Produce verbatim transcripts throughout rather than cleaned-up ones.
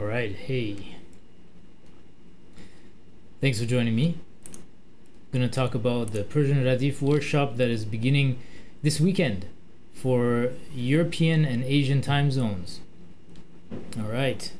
All right, hey. Thanks for joining me. I'm going to talk about the Persian Radif workshop that is beginning this weekend for European and Asian time zones. All right.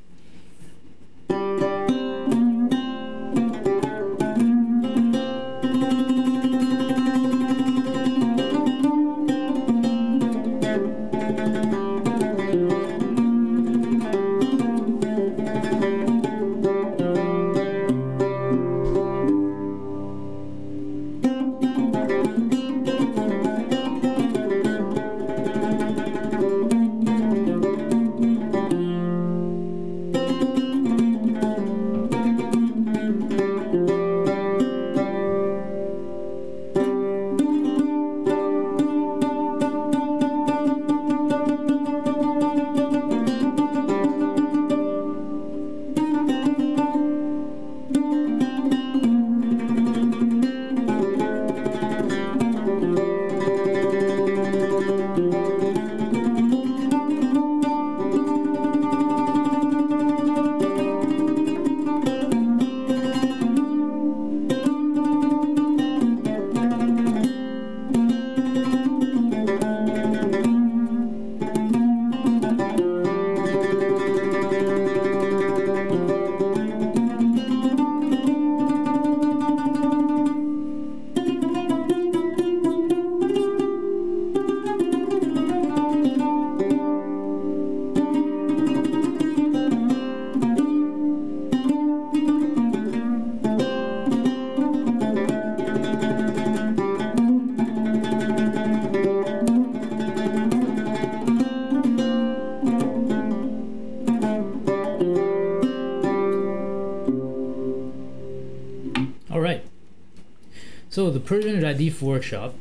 So the Persian Radif workshop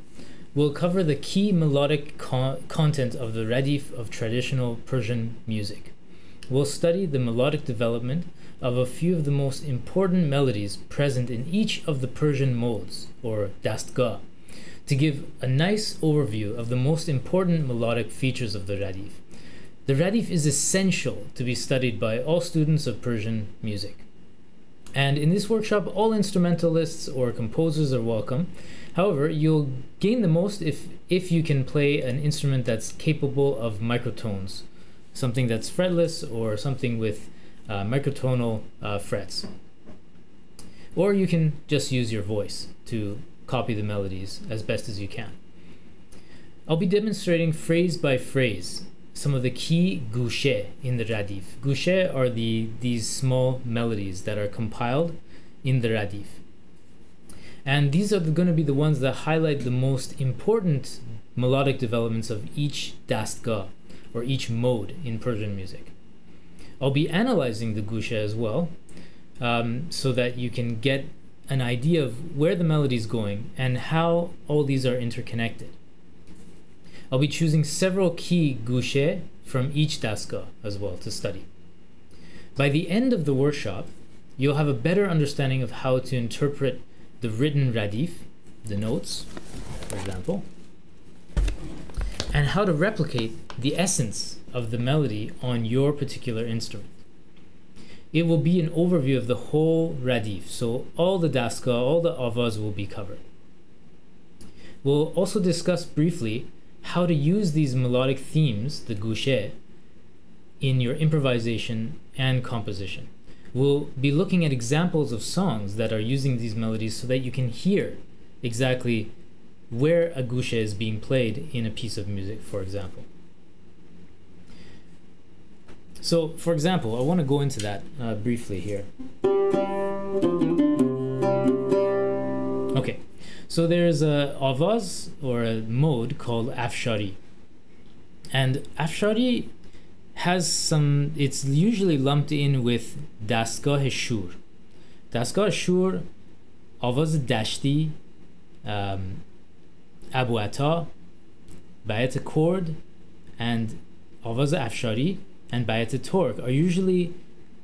will cover the key melodic con content of the Radif of traditional Persian music. We'll study the melodic development of a few of the most important melodies present in each of the Persian modes, or Dastgah, to give a nice overview of the most important melodic features of the Radif. The Radif is essential to be studied by all students of Persian music. And in this workshop, all instrumentalists or composers are welcome. However, you'll gain the most if, if you can play an instrument that's capable of microtones, something that's fretless or something with uh, microtonal uh, frets. Or you can just use your voice to copy the melodies as best as you can. I'll be demonstrating phrase by phrase some of the key gousheh in the Radif. Gousheh are the, these small melodies that are compiled in the Radif. And these are the, going to be the ones that highlight the most important melodic developments of each dastgah, or each mode in Persian music. I'll be analyzing the gousheh as well, um, so that you can get an idea of where the melody is going and how all these are interconnected. I'll be choosing several key gousheh from each dastgah as well to study. By the end of the workshop, you'll have a better understanding of how to interpret the written radif, the notes, for example, and how to replicate the essence of the melody on your particular instrument. It will be an overview of the whole radif, so all the dastgah, all the avaz will be covered. We'll also discuss briefly how to use these melodic themes, the gousheh, in your improvisation and composition. We'll be looking at examples of songs that are using these melodies so that you can hear exactly where a gousheh is being played in a piece of music, for example. So, for example, I want to go into that uh, briefly here. Okay. So there's a avaz or a mode called afshari, and afshari has some. It's usually lumped in with Dastgah Shur. Dastgah Shur, avaz dashti, um, Abuata, Bayat-e Kord, and avaz afshari and Bayat-e Tork are usually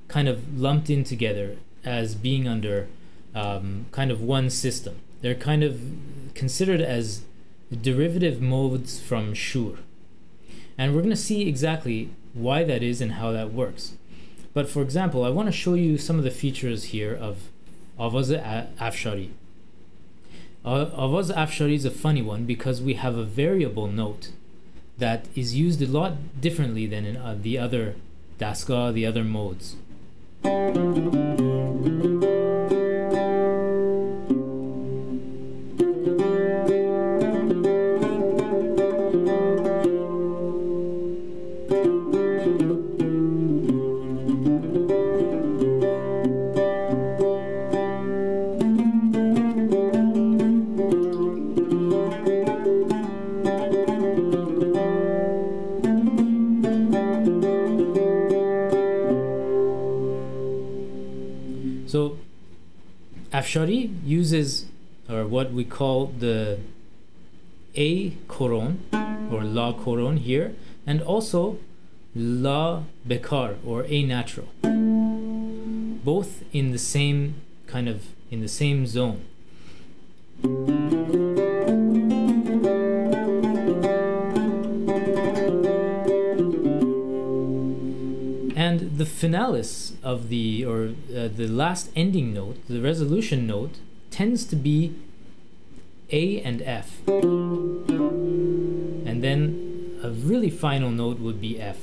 kind of lumped in together as being under um, kind of one system. They're kind of considered as derivative modes from Shur. And we're going to see exactly why that is and how that works. But for example, I want to show you some of the features here of avaz afshari. Uh, avaz afshari is a funny one because we have a variable note that is used a lot differently than in uh, the other dastgah, the other modes. So afshari uses, or what we call, the A Koron or La Koron here, and also La Bekar or A natural, both in the same kind of, in the same zone. And the finalis of the, or uh, the last ending note, the resolution note, tends to be A and F. And then a really final note would be F.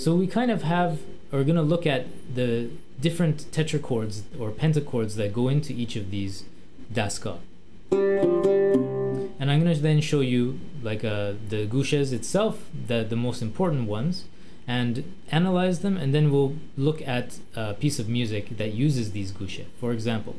So we kind of have, or we're going to look at the different tetrachords or pentachords that go into each of these dastgah. And I'm going to then show you like uh, the goushehs itself, the, the most important ones, and analyze them, and then we'll look at a piece of music that uses these gousheh. For example,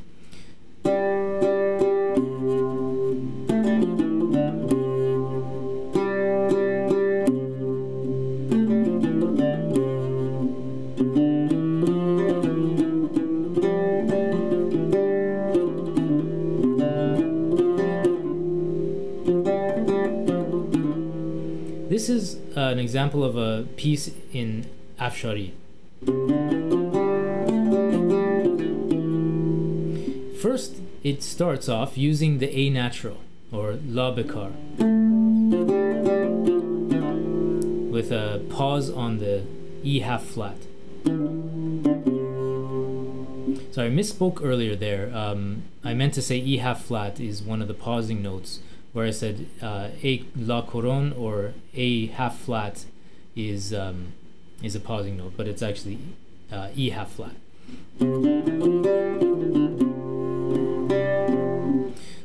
this is uh, an example of a piece in afshari. First, it starts off using the A natural or La Bekar with a pause on the E half flat. Sorry, I misspoke earlier there. Um, I meant to say E half flat is one of the pausing notes, where I said uh, A La Koron or A half flat is um, is a pausing note, but it's actually uh, E half flat.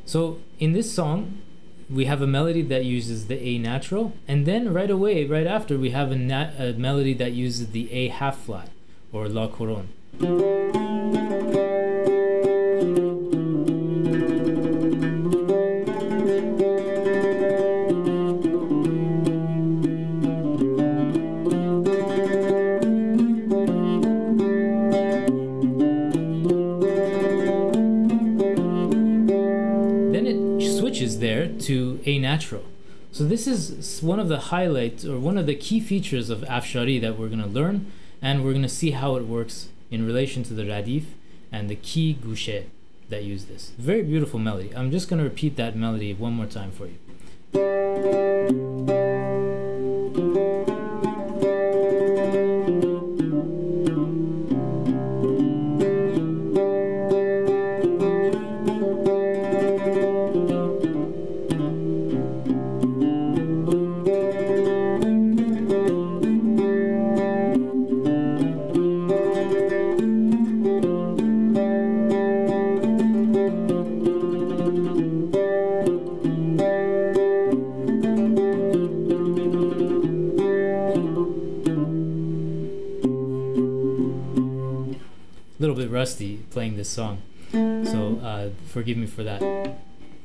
So in this song, we have a melody that uses the A natural, and then right away, right after, we have a, nat a melody that uses the A half flat or La Koron. To A natural. So this is one of the highlights or one of the key features of afshari that we're going to learn, and we're going to see how it works in relation to the radif and the key gousheh that use this. Very beautiful melody. I'm just going to repeat that melody one more time for you. Rusty playing this song, so uh, forgive me for that.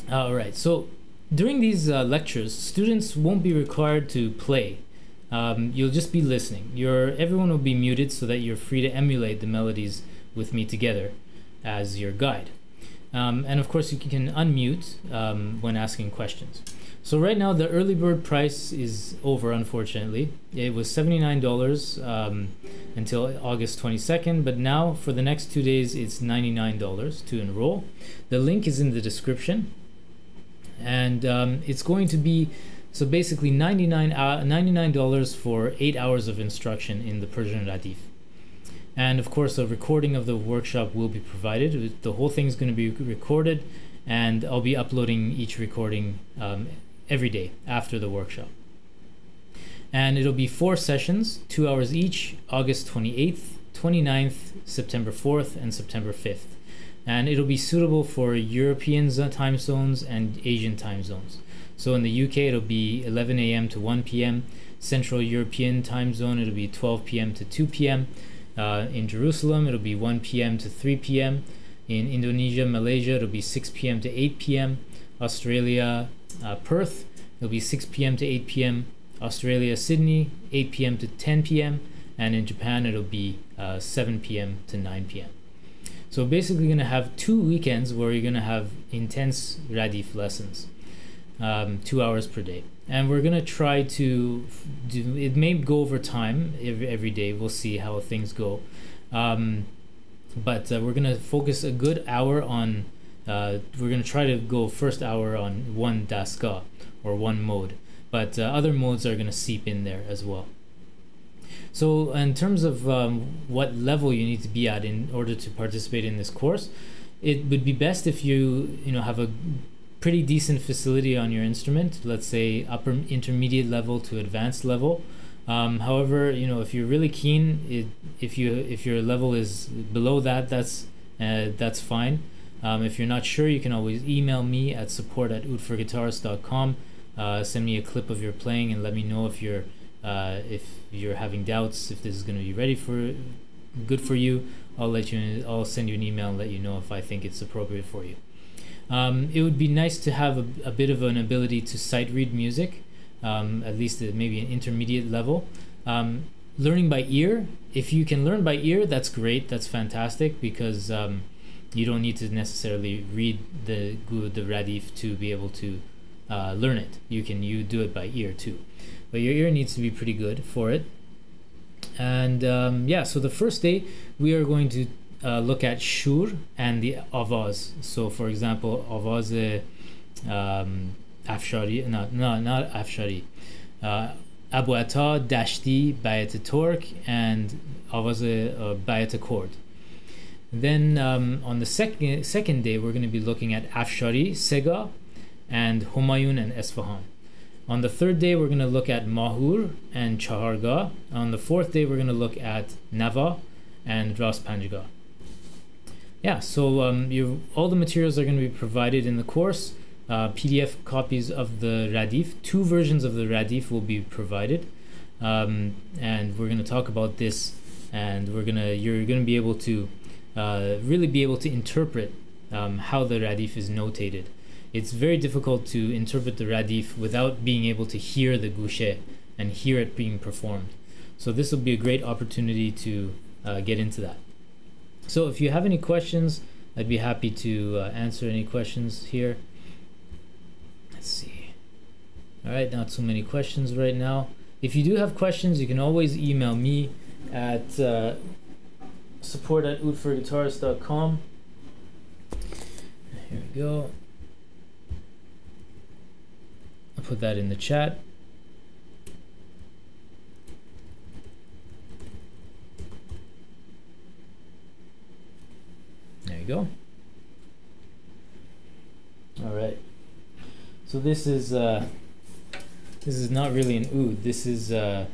Alright, so during these uh, lectures, students won't be required to play. Um, you'll just be listening. Your, everyone will be muted so that you're free to emulate the melodies with me together as your guide. Um, and of course you can unmute um, when asking questions. So right now the early bird price is over, unfortunately. It was seventy-nine dollars um, until August twenty-second, but now for the next two days it's ninety-nine dollars to enroll. The link is in the description, and um, it's going to be So basically ninety-nine dollars for eight hours of instruction in the Persian Radif. And of course a recording of the workshop will be provided. The whole thing is going to be recorded, and I'll be uploading each recording um, every day after the workshop. And it'll be four sessions, two hours each, August twenty-eighth, twenty-ninth, September fourth, and September fifth. And it'll be suitable for European time zones and Asian time zones. So in the U K it'll be eleven A M to one P M Central European time zone it'll be twelve P M to two P M Uh, in Jerusalem it'll be one P M to three P M In Indonesia, Malaysia it'll be six P M to eight P M Australia, uh, Perth it'll be six P M to eight P M Australia, Sydney eight P M to ten P M And in Japan it'll be uh, seven P M to nine P M So basically you're gonna have two weekends where you're gonna have intense Radif lessons, um, two hours per day. And we're gonna try to do it, may go over time every, every day, we'll see how things go, um, but uh, we're gonna focus a good hour on uh, we're gonna try to go first hour on one Dastgah or one mode, but uh, other modes are gonna seep in there as well. So in terms of um, what level you need to be at in order to participate in this course, it would be best if you you know have a pretty decent facility on your instrument, let's say upper intermediate level to advanced level. Um, however, you know if you're really keen, it, if you if your level is below that, that's uh, that's fine. Um, if you're not sure, you can always email me at support at oud for guitars dot com. Uh, send me a clip of your playing and let me know if you're Uh, if you're having doubts, if this is going to be ready for good for you. I'll let you. I'll send you an email and let you know if I think it's appropriate for you. Um, it would be nice to have a, a bit of an ability to sight read music, um, at least at maybe an intermediate level. Um, learning by ear, if you can learn by ear, that's great. That's fantastic, because um, you don't need to necessarily read the the radif to be able to uh, learn it. You can you do it by ear too. But your ear needs to be pretty good for it. And um, yeah, so the first day we are going to uh, look at shur and the avaz. So for example, avaz um, afshari, no, no, not afshari, uh, Abuata, dashti, bayat-e tork, and avaz uh, bayat-e kord. Then um, on the second second day we're going to be looking at afshari, Sega, and Humayun and Esfahan. On the third day, we're going to look at Mahur and Chaharga. On the fourth day, we're going to look at Nava and Ras Panjaga. Yeah, so um, you, all the materials are going to be provided in the course. Uh, P D F copies of the Radif. Two versions of the Radif will be provided. Um, and we're going to talk about this. And we're gonna, you're going to be able to uh, really be able to interpret um, how the Radif is notated. It's very difficult to interpret the Radif without being able to hear the gousheh and hear it being performed. So this will be a great opportunity to uh, get into that. So if you have any questions, I'd be happy to uh, answer any questions here. Let's see. All right, not so many questions right now. If you do have questions, you can always email me at uh, support at oud for guitars dot com. Here we go. I'll put that in the chat. There you go. All right. So this is uh, this is not really an oud. This is uh,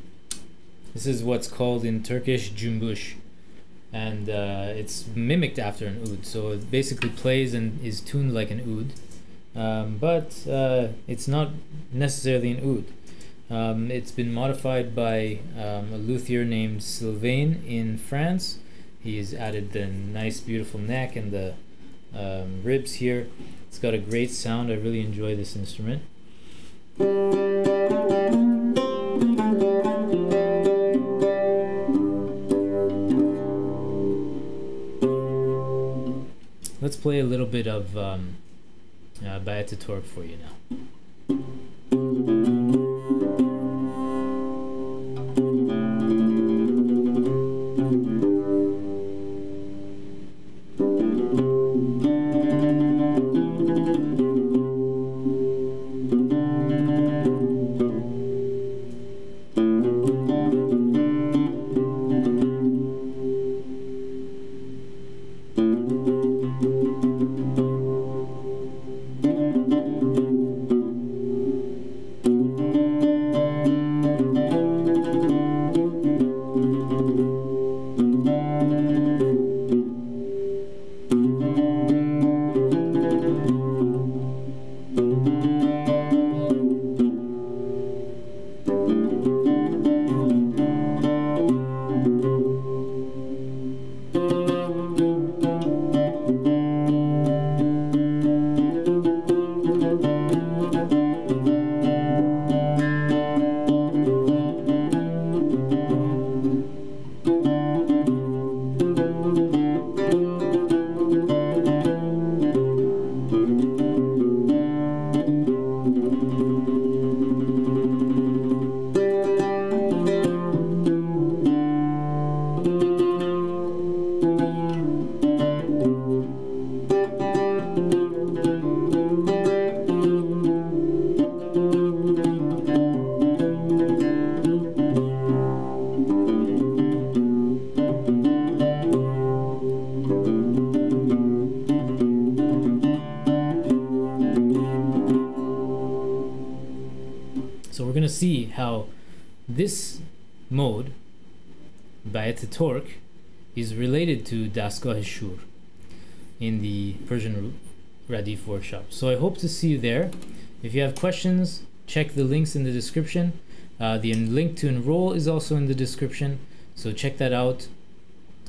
this is what's called in Turkish cimbush, and uh, it's mimicked after an oud. So it basically plays and is tuned like an oud. Um, but uh, it's not necessarily an oud. Um, it's been modified by um, a luthier named Sylvain in France. He's added the nice beautiful neck and the um, ribs here. It's got a great sound. I really enjoy this instrument. Let's play a little bit of um, Uh, Bayat-e Tork for you now. This mode, Bayat-e Tork, is related to Dastgah Shur in the Persian Radif workshop. So I hope to see you there. If you have questions, check the links in the description. Uh, the link to enroll is also in the description, so check that out.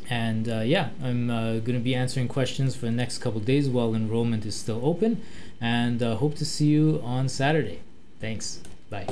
And uh, yeah, I'm uh, going to be answering questions for the next couple days while enrollment is still open, and uh, hope to see you on Saturday. Thanks. Bye.